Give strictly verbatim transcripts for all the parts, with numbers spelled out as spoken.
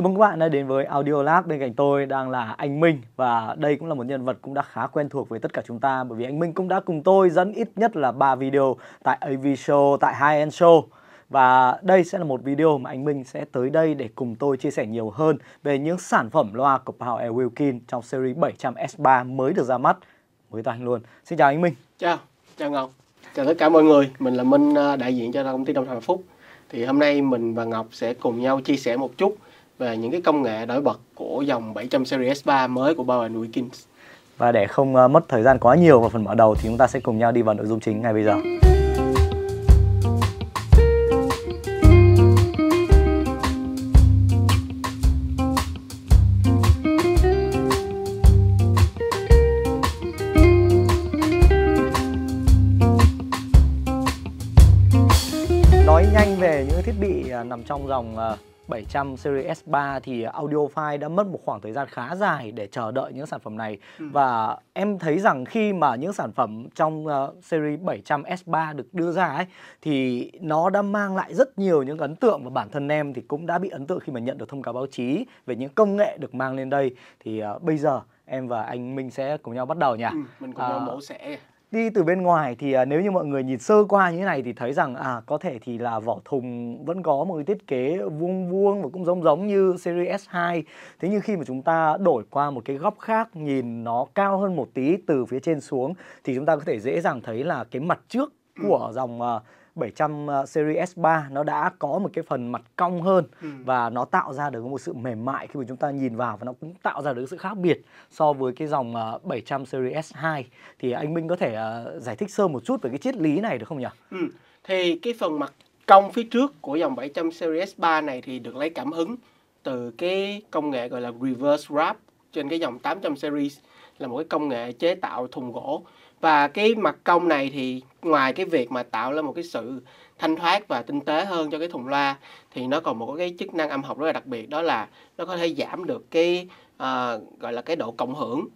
Chào mừng các bạn đã đến với Audio Lab. Bên cạnh tôi đang là anh Minh, và đây cũng là một nhân vật cũng đã khá quen thuộc với tất cả chúng ta, bởi vì anh Minh cũng đã cùng tôi dẫn ít nhất là ba video tại a vê Show, tại High End Show. Và đây sẽ là một video mà anh Minh sẽ tới đây để cùng tôi chia sẻ nhiều hơn về những sản phẩm loa của Bowers and Wilkins trong series bảy trăm S ba mới được ra mắt với toàn luôn. Xin chào anh Minh. Chào, chào Ngọc. Chào tất cả mọi người, mình là Minh, đại diện cho công ty Đồng Thành Phúc. Thì hôm nay mình và Ngọc sẽ cùng nhau chia sẻ một chút về những cái công nghệ nổi bật của dòng bảy trăm Series S ba mới của Bowers and Wilkins. Và để không uh, mất thời gian quá nhiều vào phần mở đầu thì chúng ta sẽ cùng nhau đi vào nội dung chính ngay bây giờ. Nói nhanh về những thiết bị uh, nằm trong dòng uh, bảy trăm Series S ba thì Audiophile đã mất một khoảng thời gian khá dài để chờ đợi những sản phẩm này. Ừ. Và em thấy rằng khi mà những sản phẩm trong uh, series bảy trăm S ba được đưa ra ấy, thì nó đã mang lại rất nhiều những ấn tượng, và bản thân em thì cũng đã bị ấn tượng khi mà nhận được thông cáo báo chí về những công nghệ được mang lên đây. Thì uh, bây giờ em và anh Minh sẽ cùng nhau bắt đầu nhỉ? Ừ, mình cùng uh, nhau mẫu sẽ... Đi từ bên ngoài thì à, nếu như mọi người nhìn sơ qua như thế này thì thấy rằng à, có thể thì là vỏ thùng vẫn có một cái thiết kế vuông vuông và cũng giống giống như series S hai. Thế nhưng khi mà chúng ta đổi qua một cái góc khác, nhìn nó cao hơn một tí từ phía trên xuống, thì chúng ta có thể dễ dàng thấy là cái mặt trước của dòng à, bảy trăm Series S ba nó đã có một cái phần mặt cong hơn. Ừ. Và nó tạo ra được một sự mềm mại khi mà chúng ta nhìn vào, và nó cũng tạo ra được sự khác biệt so với cái dòng bảy trăm Series S hai. Thì anh Minh có thể giải thích sơ một chút về cái triết lý này được không nhỉ? Ừ. Thì cái phần mặt cong phía trước của dòng bảy trăm Series S ba này thì được lấy cảm hứng từ cái công nghệ gọi là Reverse Wrap trên cái dòng tám trăm Series, là một cái công nghệ chế tạo thùng gỗ. Và cái mặt cong này thì ngoài cái việc mà tạo ra một cái sự thanh thoát và tinh tế hơn cho cái thùng loa, thì nó còn một cái chức năng âm học rất là đặc biệt, đó là nó có thể giảm được cái uh, gọi là cái độ cộng hưởng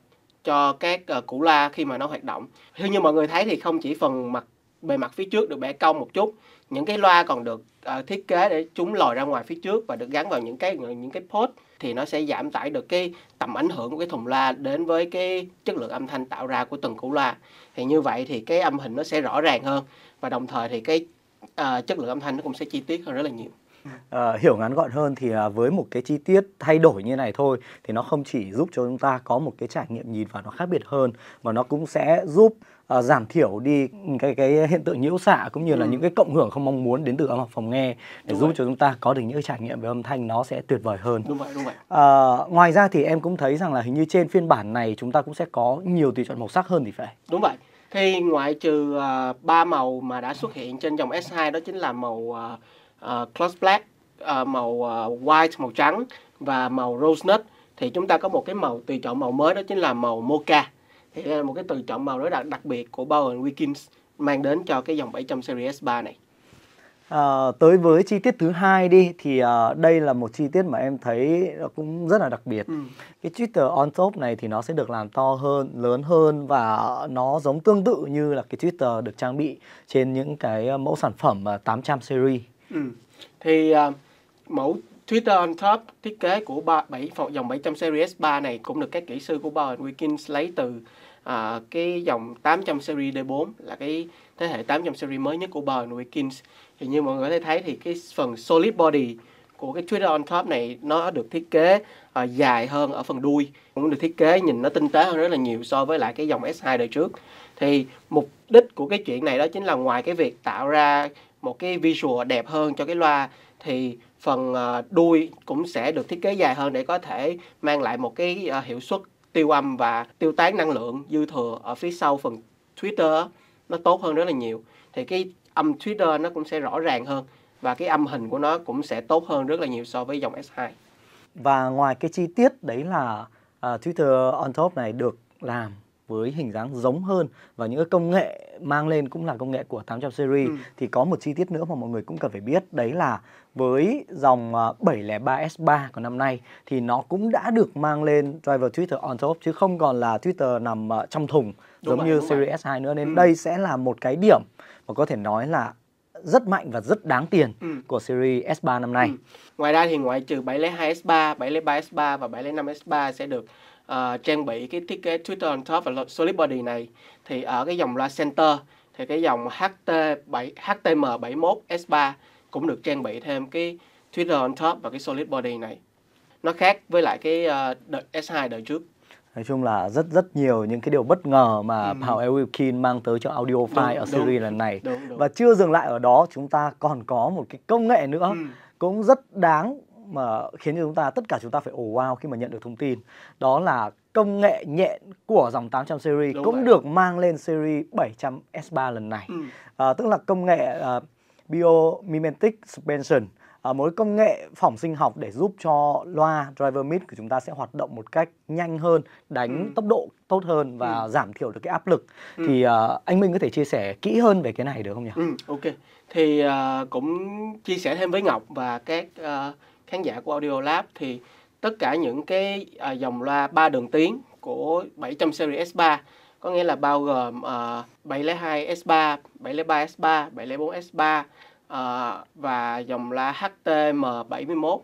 cho các uh, củ loa khi mà nó hoạt động. Thế như mọi người thấy thì không chỉ phần mặt bề mặt phía trước được bẻ cong một chút, những cái loa còn được uh, thiết kế để chúng lồi ra ngoài phía trước và được gắn vào những cái những cái post, thì nó sẽ giảm tải được cái tầm ảnh hưởng của cái thùng loa đến với cái chất lượng âm thanh tạo ra của từng củ loa. Thì như vậy thì cái âm hình nó sẽ rõ ràng hơn, và đồng thời thì cái uh, chất lượng âm thanh nó cũng sẽ chi tiết hơn rất là nhiều. À, hiểu ngắn gọn hơn thì à, với một cái chi tiết thay đổi như này thôi thì nó không chỉ giúp cho chúng ta có một cái trải nghiệm nhìn vào nó khác biệt hơn, mà nó cũng sẽ giúp à, giảm thiểu đi cái cái hiện tượng nhiễu xạ cũng như là ừ. những cái cộng hưởng không mong muốn đến từ âm học phòng nghe, để đúng giúp vậy. Cho chúng ta có được những trải nghiệm về âm thanh nó sẽ tuyệt vời hơn. Đúng vậy, đúng vậy. À, ngoài ra thì em cũng thấy rằng là hình như trên phiên bản này chúng ta cũng sẽ có nhiều tùy chọn màu sắc hơn thì phải. Đúng vậy. Thì ngoại trừ ba uh, màu mà đã xuất hiện trên dòng S hai, đó chính là màu uh, Uh, Cloth Black, uh, màu uh, White, màu trắng và màu Rose Nut, thì chúng ta có một cái màu tùy chọn màu mới, đó chính là màu Mocha. Thì đây là một cái tùy chọn màu rất đặc, đặc biệt của Bowers and Wilkins mang đến cho cái dòng bảy trăm Series S ba này. À, tới với chi tiết thứ hai đi thì à, đây là một chi tiết mà em thấy cũng rất là đặc biệt. Ừ. Cái tweeter on top này thì nó sẽ được làm to hơn, lớn hơn, và nó giống tương tự như là cái tweeter được trang bị trên những cái mẫu sản phẩm tám trăm Series. Ừ. Thì uh, mẫu Twitter on top thiết kế của dòng bảy trăm Series S ba này cũng được các kỹ sư của Bowers and Wilkins lấy từ uh, cái dòng tám trăm Series D bốn, là cái thế hệ tám trăm Series mới nhất của Bowers and Wilkins. Thì như mọi người có thể thấy thì cái phần Solid Body của cái Twitter on top này nó được thiết kế uh, dài hơn ở phần đuôi, cũng được thiết kế nhìn nó tinh tế hơn rất là nhiều so với lại cái dòng S hai đời trước. Thì mục đích của cái chuyện này đó chính là ngoài cái việc tạo ra một cái visual đẹp hơn cho cái loa, thì phần đuôi cũng sẽ được thiết kế dài hơn để có thể mang lại một cái hiệu suất tiêu âm và tiêu tán năng lượng dư thừa ở phía sau phần tweeter nó tốt hơn rất là nhiều. Thì cái âm tweeter nó cũng sẽ rõ ràng hơn, và cái âm hình của nó cũng sẽ tốt hơn rất là nhiều so với dòng S hai. Và ngoài cái chi tiết đấy là uh, tweeter on top này được làm với hình dáng giống hơn, và những công nghệ mang lên cũng là công nghệ của tám trăm Series. Ừ. Thì có một chi tiết nữa mà mọi người cũng cần phải biết, đấy là với dòng bảy không ba S ba của năm nay thì nó cũng đã được mang lên driver tweeter on top, chứ không còn là tweeter nằm trong thùng đúng giống rồi, như Series S hai nữa. Nên ừ. đây sẽ là một cái điểm mà có thể nói là rất mạnh và rất đáng tiền ừ. của series S ba năm nay. Ừ. Ngoài ra thì ngoại trừ bảy không hai S ba, bảy không ba S ba và bảy không năm S ba sẽ được uh, trang bị cái thiết kế Twister on top và Solid Body này, thì ở cái dòng loa center thì cái dòng H T M bảy mốt S ba cũng được trang bị thêm cái Twister on top và cái Solid Body này. Nó khác với lại cái uh, đợt S hai đời trước. Nói chung là rất rất nhiều những cái điều bất ngờ mà ừ. Bowers and Wilkins mang tới cho Audio File ở series đúng, lần này. Đúng, đúng. Và chưa dừng lại ở đó, chúng ta còn có một cái công nghệ nữa ừ. cũng rất đáng mà khiến cho chúng ta, tất cả chúng ta phải ồ wow khi mà nhận được thông tin. Đó là công nghệ nhện của dòng tám trăm series đúng cũng vậy. Được mang lên series bảy trăm S ba lần này. Ừ. À, tức là công nghệ uh, Biomimetic Suspension. À, một cái công nghệ phỏng sinh học để giúp cho loa driver mid của chúng ta sẽ hoạt động một cách nhanh hơn, đánh ừ. tốc độ tốt hơn và ừ. giảm thiểu được cái áp lực. Ừ. Thì uh, anh Minh có thể chia sẻ kỹ hơn về cái này được không nhỉ? Ừ, ok. Thì uh, cũng chia sẻ thêm với Ngọc và các uh, khán giả của Audio Lab, thì tất cả những cái uh, dòng loa ba đường tiếng của bảy trăm series S ba, có nghĩa là bao gồm uh, bảy không hai S ba, bảy không ba S ba, bảy không bốn S ba, Uh, và dòng loa H T M bảy mốt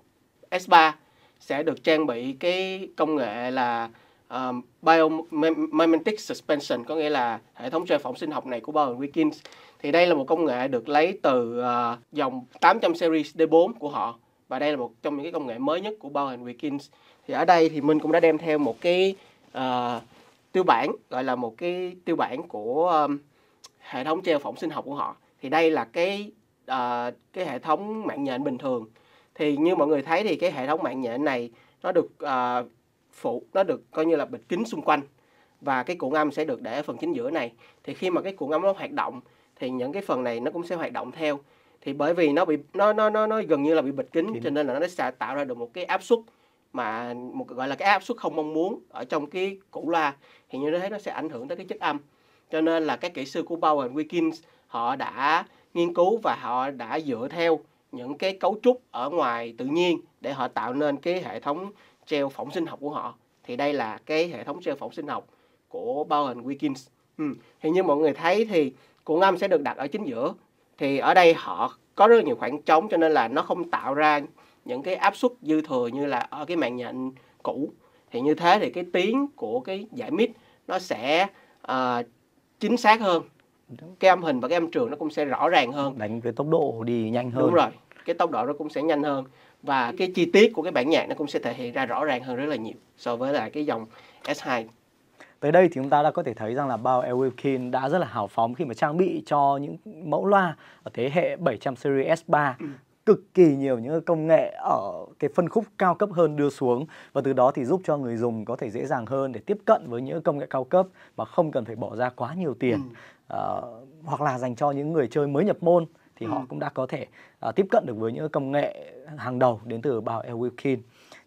S ba sẽ được trang bị cái công nghệ là uh, Biomimetic Suspension, có nghĩa là hệ thống chơi phỏng sinh học này của Bowers and Wilkins. Thì đây là một công nghệ được lấy từ uh, dòng tám trăm Series D bốn của họ, và đây là một trong những cái công nghệ mới nhất của Bowers and Wilkins. Thì ở đây thì mình cũng đã đem theo một cái uh, tiêu bản, gọi là một cái tiêu bản của um, hệ thống chơi phỏng sinh học của họ. Thì đây là cái À, cái hệ thống mạng nhện bình thường. Thì như mọi người thấy thì cái hệ thống mạng nhện này nó được à, phụ, nó được coi như là bịt kín xung quanh, và cái cuộn âm sẽ được để ở phần chính giữa này. Thì khi mà cái cuộn âm nó hoạt động thì những cái phần này nó cũng sẽ hoạt động theo. Thì bởi vì nó bị nó nó nó, nó gần như là bị bịt kín, cho nên là nó sẽ tạo ra được một cái áp suất mà một gọi là cái áp suất không mong muốn ở trong cái củ loa. Thì như thế nó sẽ ảnh hưởng tới cái chất âm. Cho nên là các kỹ sư của Bowers and Wilkins họ đã nghiên cứu và họ đã dựa theo những cái cấu trúc ở ngoài tự nhiên để họ tạo nên cái hệ thống treo phỏng sinh học của họ. Thì đây là cái hệ thống treo phỏng sinh học của Bowers and Wilkins. Ừ. Thì như mọi người thấy thì cuộn âm sẽ được đặt ở chính giữa. Thì ở đây họ có rất nhiều khoảng trống, cho nên là nó không tạo ra những cái áp suất dư thừa như là ở cái màn nhện cũ. Thì như thế thì cái tiếng của cái giải mít nó sẽ uh, chính xác hơn. Cái âm hình và cái âm trường nó cũng sẽ rõ ràng hơn, đánh với tốc độ đi nhanh hơn. Đúng rồi, cái tốc độ nó cũng sẽ nhanh hơn, và cái chi tiết của cái bản nhạc nó cũng sẽ thể hiện ra rõ ràng hơn rất là nhiều so với lại cái dòng S hai. Tới đây thì chúng ta đã có thể thấy rằng là Bowers and Wilkins đã rất là hào phóng khi mà trang bị cho những mẫu loa ở thế hệ bảy trăm series S ba ừ. cực kỳ nhiều những công nghệ ở cái phân khúc cao cấp hơn đưa xuống, và từ đó thì giúp cho người dùng có thể dễ dàng hơn để tiếp cận với những công nghệ cao cấp mà không cần phải bỏ ra quá nhiều tiền. Ừ. Uh, hoặc là dành cho những người chơi mới nhập môn thì ừ. họ cũng đã có thể uh, tiếp cận được với những công nghệ hàng đầu đến từ Bowers and Wilkins.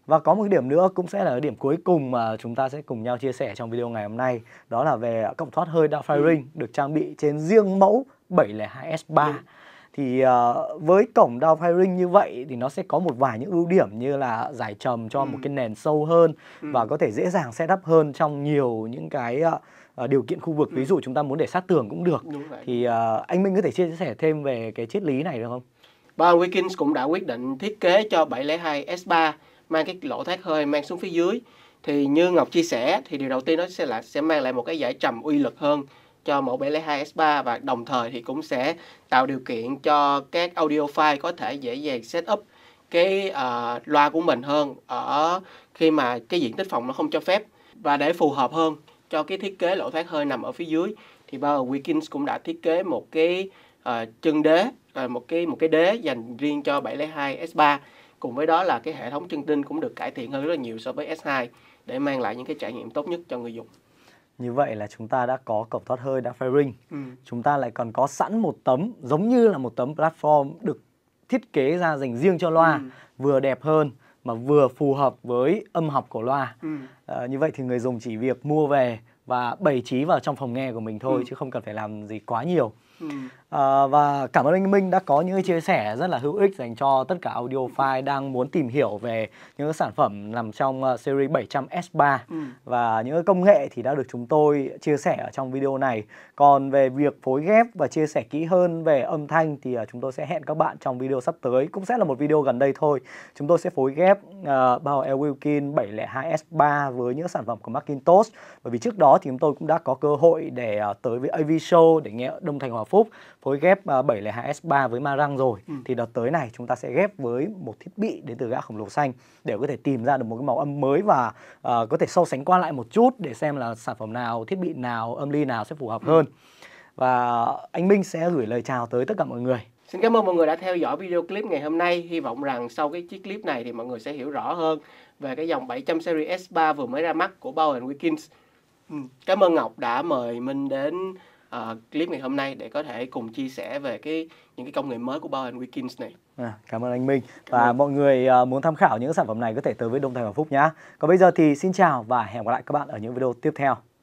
Và có một cái điểm nữa cũng sẽ là điểm cuối cùng mà chúng ta sẽ cùng nhau chia sẻ trong video ngày hôm nay, đó là về cổng thoát hơi downfiring ừ. được trang bị trên riêng mẫu bảy không hai S ba. ừ. Thì uh, với cổng downfiring như vậy thì nó sẽ có một vài những ưu điểm như là giải trầm cho ừ. một cái nền sâu hơn ừ. và có thể dễ dàng setup hơn trong nhiều những cái uh, Uh, điều kiện khu vực. Ví dụ chúng ta muốn để sát tường cũng được. Thì uh, anh Minh có thể chia sẻ thêm về cái triết lý này được không? Bowers and Wilkins cũng đã quyết định thiết kế cho bảy không hai S ba mang cái lỗ thoát hơi mang xuống phía dưới. Thì như Ngọc chia sẻ thì điều đầu tiên nó sẽ là sẽ mang lại một cái giải trầm uy lực hơn cho mẫu bảy không hai S ba, và đồng thời thì cũng sẽ tạo điều kiện cho các audio file có thể dễ dàng setup cái uh, loa của mình hơn ở khi mà cái diện tích phòng nó không cho phép, và để phù hợp hơn cho cái thiết kế lỗ thoát hơi nằm ở phía dưới. Thì Bowers and Wilkins cũng đã thiết kế một cái uh, chân đế, uh, một cái một cái đế dành riêng cho bảy không hai S ba. Cùng với đó là cái hệ thống chân tinh cũng được cải thiện hơn rất là nhiều so với S hai để mang lại những cái trải nghiệm tốt nhất cho người dùng. Như vậy là chúng ta đã có cổng thoát hơi downfiring. Ừ. Chúng ta lại còn có sẵn một tấm giống như là một tấm platform được thiết kế ra dành riêng cho loa, ừ. vừa đẹp hơn mà vừa phù hợp với âm học của loa. Ừ. À, như vậy thì người dùng chỉ việc mua về và bày trí vào trong phòng nghe của mình thôi, ừ. chứ không cần phải làm gì quá nhiều. Ừ. À, và cảm ơn anh Minh đã có những chia sẻ rất là hữu ích dành cho tất cả audiophile đang muốn tìm hiểu về những sản phẩm nằm trong uh, series bảy trăm S ba. ừ. Và những công nghệ thì đã được chúng tôi chia sẻ ở trong video này. Còn về việc phối ghép và chia sẻ kỹ hơn về âm thanh thì uh, chúng tôi sẽ hẹn các bạn trong video sắp tới. Cũng sẽ là một video gần đây thôi. Chúng tôi sẽ phối ghép uh, Bowers and Wilkins bảy không hai S ba với những sản phẩm của McIntosh. Bởi vì trước đó thì chúng tôi cũng đã có cơ hội để uh, tới với a vê Show để nghe Đồng Thành Hòa Phúc phối ghép bảy không hai S ba với Marang rồi. ừ. Thì đợt tới này chúng ta sẽ ghép với một thiết bị đến từ gã khổng lồ xanh để có thể tìm ra được một cái màu âm mới và uh, có thể so sánh qua lại một chút để xem là sản phẩm nào, thiết bị nào, âm ly nào sẽ phù hợp ừ. hơn. Và anh Minh sẽ gửi lời chào tới tất cả mọi người. Xin cảm ơn mọi người đã theo dõi video clip ngày hôm nay. Hy vọng rằng sau cái chiếc clip này thì mọi người sẽ hiểu rõ hơn về cái dòng bảy trăm series S ba vừa mới ra mắt của Bowers and Wilkins. ừ. Cảm ơn Ngọc đã mời Minh đến Uh, clip ngày hôm nay để có thể cùng chia sẻ về cái những cái công nghệ mới của Bowers and Wilkins này. À, cảm ơn anh Minh. Cảm và ơn. Mọi người uh, muốn tham khảo những sản phẩm này có thể tới với Đồng Thành Phúc nhá. Còn bây giờ thì xin chào và hẹn gặp lại các bạn ở những video tiếp theo.